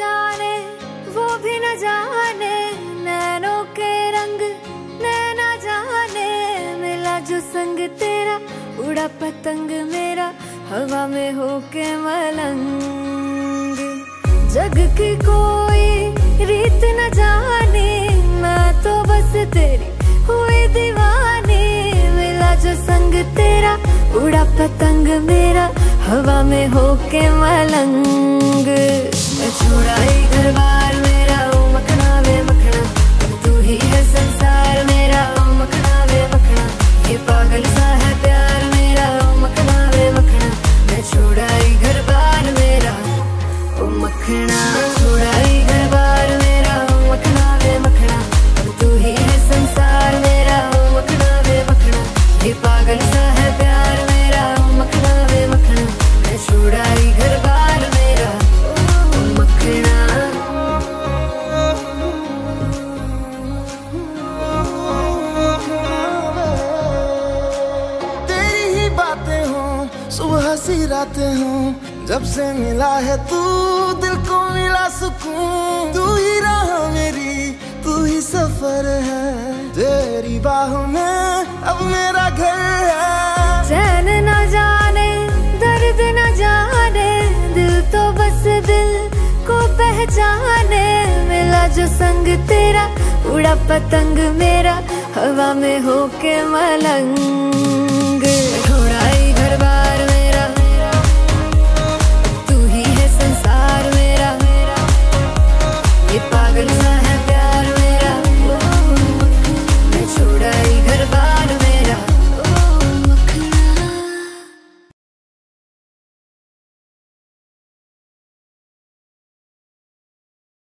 जाने वो भी न जाने, नैनों के रंग नैना जाने, मिला जो संग तेरा उड़ा पतंग मेरा, हवा में होके मलंग। जग की कोई रीत न जाने, मैं तो बस तेरी हुई दीवानी, मिला जो संग तेरा उड़ा पतंग मेरा, हवा में होके मलंग। मैं छोड़ा ही घर बार मेरा ओ मखना वे मखना, अब तू ही है संसार मेरा ओ मखना वे मखना, ये पागल सा है प्यार मेरा ओ मखना वे मखना। मैं छोड़ा ही घर बार मेरा ओ मखना, छोड़ा ही घर बार मेरा ओ मखना वे मखना, अब तू ही है संसार मेरा ओ मखना वे मखना, ये पागल सा है प्यार मेरा ओ मखना वे मखना। मैं छोड़ा ही घर बार मेरा ओ मखना। तेरी ही बातें हों सुबह सी रातें हों, जब से मिला है तू दिल को मिला सुकून, तू ही राह मेरी तू ही सफर है, तेरी बाहों में अब मेरा घर है। चैन न जाने दर्द न जाने, दिल तो बस दिल को पहचाने, मिला जो संग तेरा उड़ा पतंग मेरा, हवा में होके मलंग।